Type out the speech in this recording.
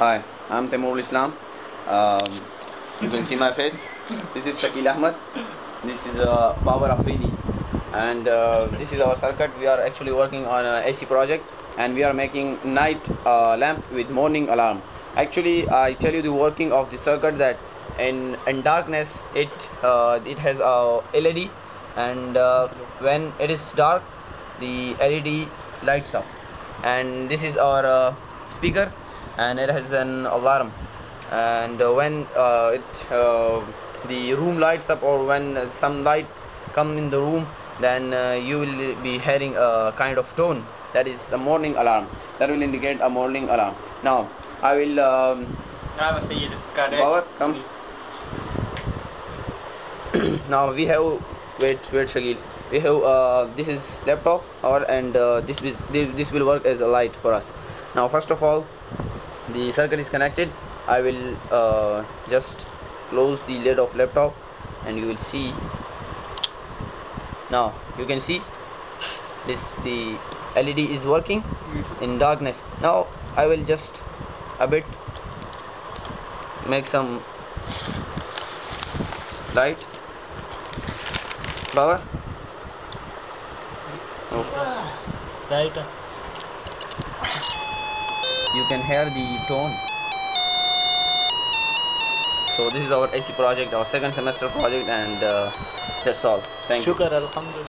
Hi, I'm Timur Islam. You can see my face. This is Shakil Ahmad. This is power Afridi, and this is our circuit. We are actually working on an AC project, and we are making night lamp with morning alarm. Actually, I tell you the working of the circuit that in darkness it has a LED, and when it is dark, the LED lights up. And this is our speaker, and it has an alarm, and when the room lights up, or when some light come in the room, then you will be hearing a kind of tone that is the morning alarm. That will indicate a morning alarm. Now I will power come. Now we have wait Shakil, we have this is laptop, or and this will work as a light for us. Now first of all, the circuit is connected. I will just close the lid of laptop, and you will see. Now you can see this, the LED is working in darkness. Now I will just a bit make some light. Power. Okay. Right. You can hear the tone. So this is our AC project, our second semester project, and that's all. Thank you. Shukar, alhamdulillah.